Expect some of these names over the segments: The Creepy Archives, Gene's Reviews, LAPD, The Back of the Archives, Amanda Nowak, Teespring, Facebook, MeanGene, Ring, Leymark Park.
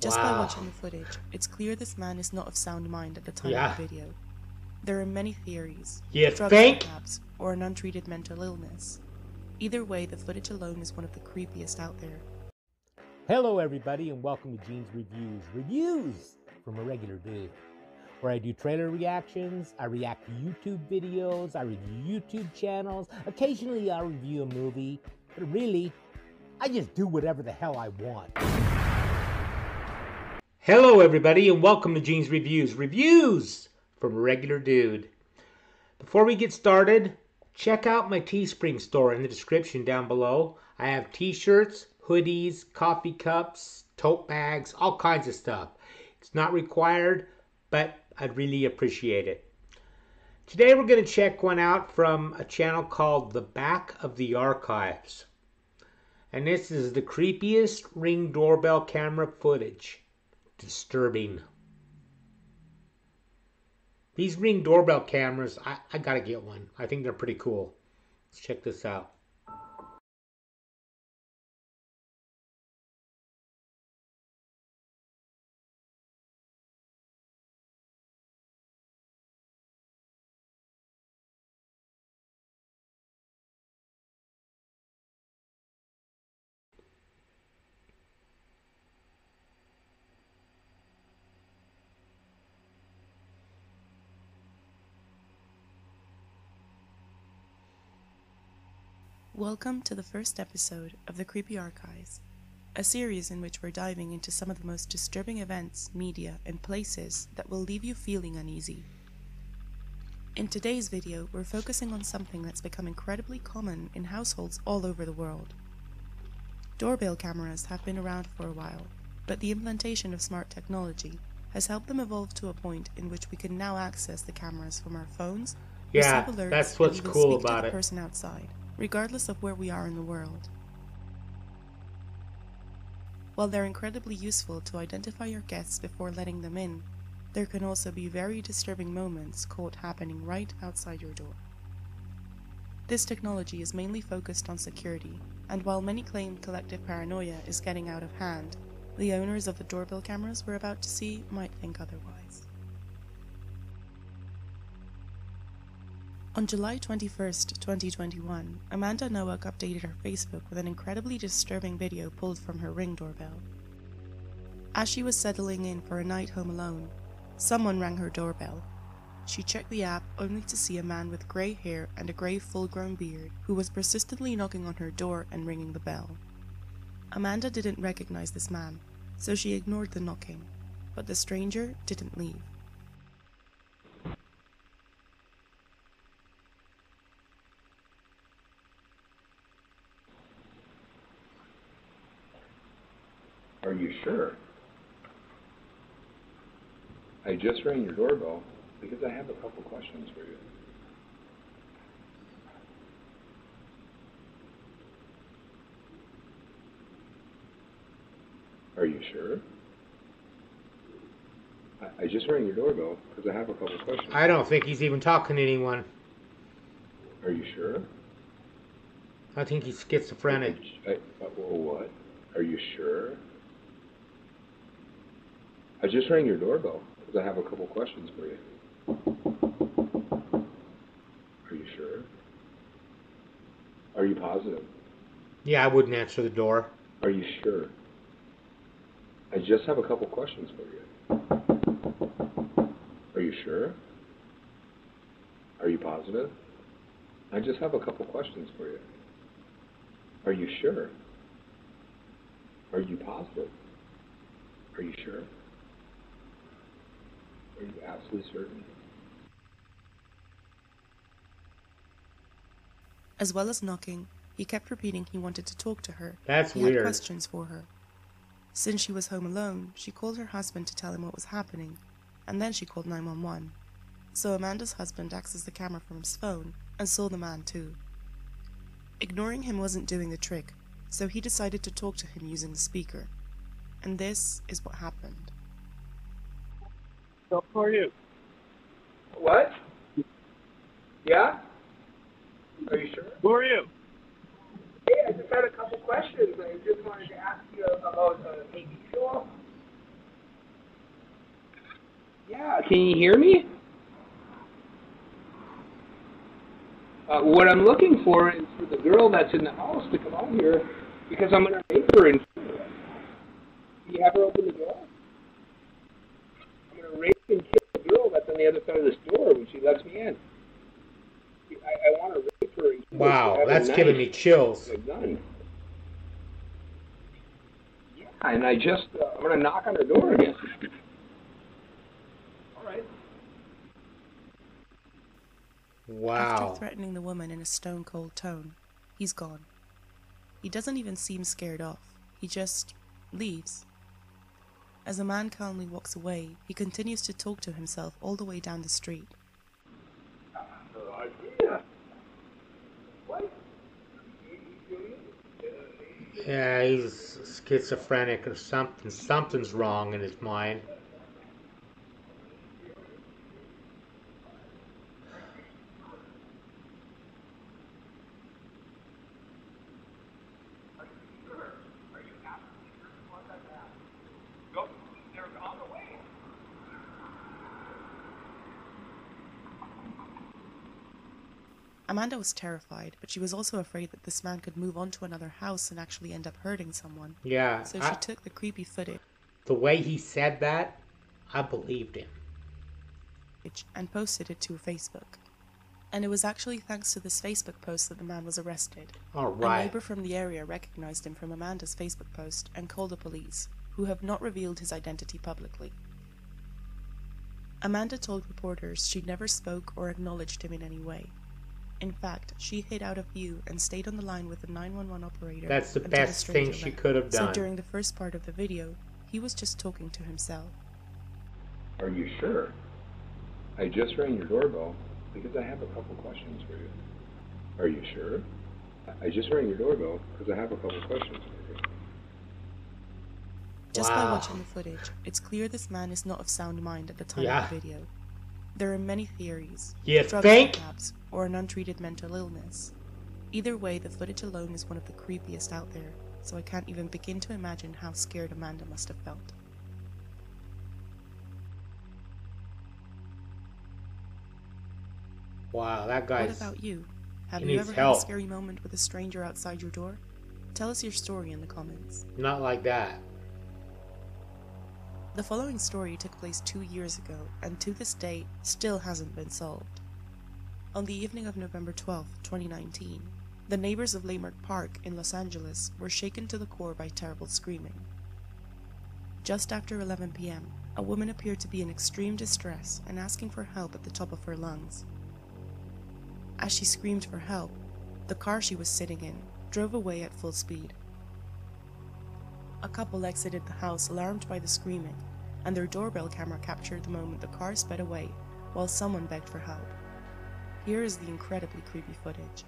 Just by watching the footage, it's clear this man is not of sound mind at the time of the video. There are many theories. Drugs perhaps, or an untreated mental illness. Either way, the footage alone is one of the creepiest out there. Hello everybody, and welcome to Gene's Reviews. Reviews from a regular dude, where I do trailer reactions, I react to YouTube videos, I review YouTube channels, occasionally I review a movie, but really, I just do whatever the hell I want. Hello everybody, and welcome to Gene's Reviews. Reviews from a regular dude. Before we get started, check out my Teespring store in the description down below. I have t-shirts, hoodies, coffee cups, tote bags, all kinds of stuff. It's not required, but I'd really appreciate it. Today we're going to check one out from a channel called The Back of the Archives. And this is the creepiest Ring doorbell camera footage. Disturbing. These Ring doorbell cameras, I gotta get one. I think they're pretty cool. Let's check this out. Welcome to the first episode of The Creepy Archives, a series in which we're diving into some of the most disturbing events, media, and places that will leave you feeling uneasy. In today's video, we're focusing on something that's become incredibly common in households all over the world. Doorbell cameras have been around for a while, but the implementation of smart technology has helped them evolve to a point in which we can now access the cameras from our phones, receive alerts, that's what's cool about it. Person outside, regardless of where we are in the world. While they're incredibly useful to identify your guests before letting them in, there can also be very disturbing moments caught happening right outside your door. This technology is mainly focused on security, and while many claim collective paranoia is getting out of hand, the owners of the doorbell cameras we're about to see might think otherwise. On July 21st, 2021, Amanda Nowak updated her Facebook with an incredibly disturbing video pulled from her Ring doorbell. As she was settling in for a night home alone, someone rang her doorbell. She checked the app only to see a man with grey hair and a grey full-grown beard who was persistently knocking on her door and ringing the bell. Amanda didn't recognize this man, so she ignored the knocking, but the stranger didn't leave. Are you sure? I just rang your doorbell because I have a couple questions for you. Are you sure? I just rang your doorbell because I have a couple questions. I don't think he's even talking to anyone. Are you sure? I think he's schizophrenic. What? Are you sure? I just rang your doorbell because I have a couple questions for you. Are you sure? Are you positive? Yeah, I wouldn't answer the door. Are you sure? I just have a couple questions for you. Are you sure? Are you positive? I just have a couple questions for you. Are you sure? Are you positive? Are you sure? Are you absolutely certain? As well as knocking, he kept repeating he wanted to talk to her. That's weird. He had questions for her. Since she was home alone, she called her husband to tell him what was happening, and then she called 911. So Amanda's husband accessed the camera from his phone and saw the man too. Ignoring him wasn't doing the trick, so he decided to talk to him using the speaker. And this is what happened. So who are you? What? Yeah? Are you sure? Who are you? Hey, I just had a couple questions. I just wanted to ask you about maybe fuel. Yeah, can you hear me? What I'm looking for is for the girl that's in the house to come out here because I'm going to make her in front of us. Do you have her open the door? I'm going to rape and kill the girl that's on the other side of this door when she lets me in. I want to rape her and kill her. Wow, that's giving me chills. Yeah, and I just, I'm going to knock on her door again. All right. Wow. After threatening the woman in a stone-cold tone, he's gone. He doesn't even seem scared off. He just leaves. As the man calmly walks away, he continues to talk to himself all the way down the street. Yeah, he's schizophrenic or something. Something's wrong in his mind. Amanda was terrified, but she was also afraid that this man could move on to another house and actually end up hurting someone. Yeah. So she took the creepy footage. The way he said that, I believed him. And posted it to Facebook. And it was actually thanks to this Facebook post that the man was arrested. All right. A neighbor from the area recognized him from Amanda's Facebook post and called the police, who have not revealed his identity publicly. Amanda told reporters she never spoke or acknowledged him in any way. In fact, she hid out of view and stayed on the line with the 911 operator. That's the best thing she could have done. So during the first part of the video, he was just talking to himself. Are you sure? I just rang your doorbell because I have a couple questions for you. Are you sure? I just rang your doorbell because I have a couple questions for you. Just by watching the footage, it's clear this man is not of sound mind at the time of the video. There are many theories. You think? Perhaps, or an untreated mental illness. Either way, the footage alone is one of the creepiest out there, so I can't even begin to imagine how scared Amanda must have felt. Wow, that guy's... What about you? Have you ever had a scary moment with a stranger outside your door? Tell us your story in the comments. Not like that. The following story took place 2 years ago, and to this day, still hasn't been solved. On the evening of November 12, 2019, the neighbors of Leymark Park in Los Angeles were shaken to the core by terrible screaming. Just after 11 p.m., a woman appeared to be in extreme distress and asking for help at the top of her lungs. As she screamed for help, the car she was sitting in drove away at full speed. A couple exited the house alarmed by the screaming, and their doorbell camera captured the moment the car sped away while someone begged for help. Here is the incredibly creepy footage.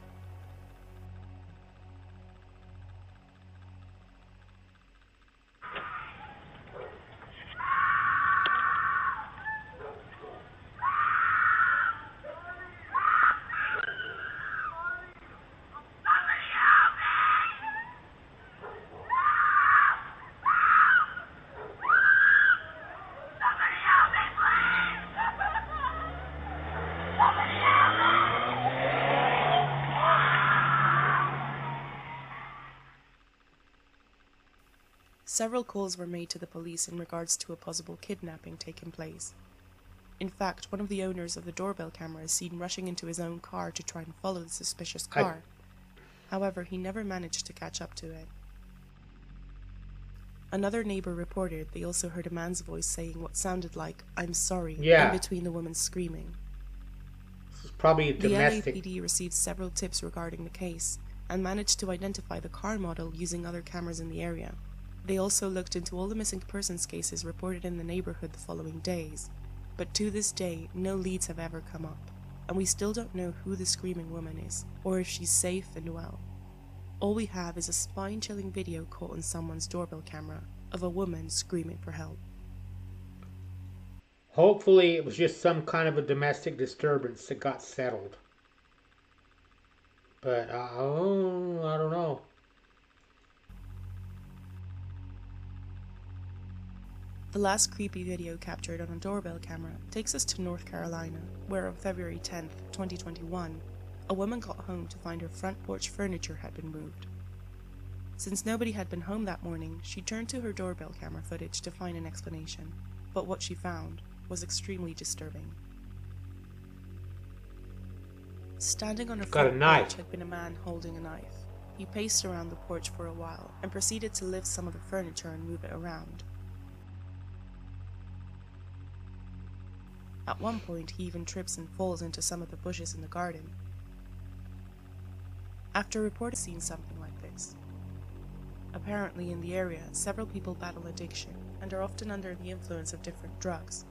Several calls were made to the police in regards to a possible kidnapping taking place. In fact, one of the owners of the doorbell camera is seen rushing into his own car to try and follow the suspicious car. However, he never managed to catch up to it. Another neighbor reported they also heard a man's voice saying what sounded like, "I'm sorry," in between the woman's screaming. This is probably a domestic... The LAPD received several tips regarding the case, and managed to identify the car model using other cameras in the area. They also looked into all the missing persons cases reported in the neighborhood the following days, but to this day, no leads have ever come up, and we still don't know who the screaming woman is, or if she's safe and well. All we have is a spine-chilling video caught on someone's doorbell camera of a woman screaming for help. Hopefully it was just some kind of a domestic disturbance that got settled. But, I don't know. The last creepy video captured on a doorbell camera takes us to North Carolina, where on February 10, 2021, a woman got home to find her front porch furniture had been moved. Since nobody had been home that morning, she turned to her doorbell camera footage to find an explanation, but what she found was extremely disturbing. Standing on her front porch had been a man holding a knife. He paced around the porch for a while and proceeded to lift some of the furniture and move it around. At one point, he even trips and falls into some of the bushes in the garden. After reporting seeing something like this, apparently in the area, several people battle addiction and are often under the influence of different drugs.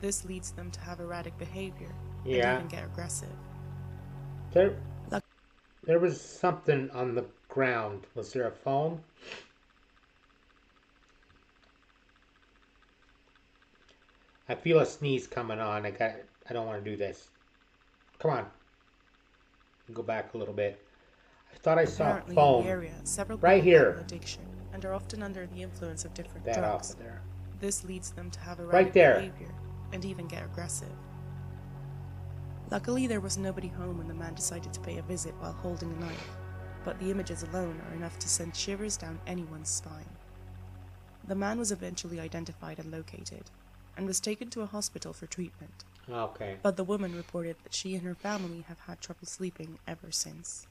This leads them to have erratic behavior and even get aggressive. There was something on the ground. Was there a phone? I feel a sneeze coming on. I don't want to do this. Come on. Go back a little bit. I thought I saw a phone. Right here. Addiction and are often under the influence of different drugs. Off of there. This leads them to have erratic behavior and even get aggressive. Luckily, there was nobody home when the man decided to pay a visit while holding a knife, but the images alone are enough to send shivers down anyone's spine. The man was eventually identified and located, and was taken to a hospital for treatment. Okay. But the woman reported that she and her family have had trouble sleeping ever since.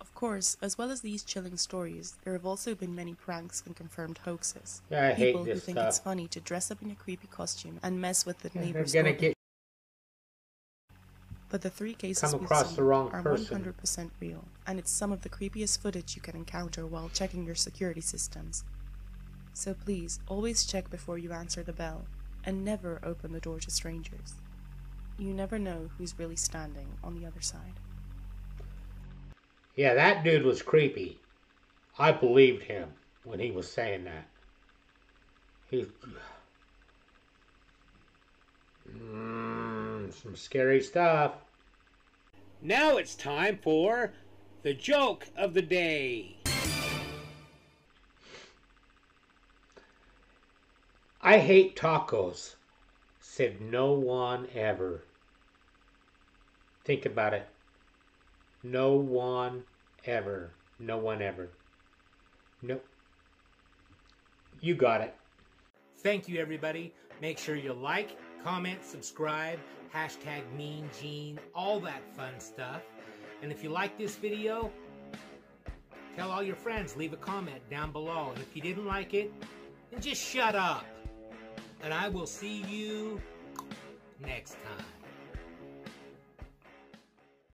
Of course, as well as these chilling stories, there have also been many pranks and confirmed hoaxes. Yeah, I hate this stuff. People who think it's funny to dress up in a creepy costume and mess with the neighbor's dog. But the three cases we've seen are 100% real, and it's some of the creepiest footage you can encounter while checking your security systems. So please, always check before you answer the bell, and never open the door to strangers. You never know who's really standing on the other side. Yeah, that dude was creepy. I believed him when he was saying that. Some scary stuff. Now it's time for the joke of the day. I hate tacos, said no one ever. Think about it. No one ever. No one ever. Nope. You got it. Thank you, everybody. Make sure you like, comment, subscribe, #MeanGene, all that fun stuff. And if you like this video, tell all your friends, leave a comment down below. And if you didn't like it, then just shut up. And I will see you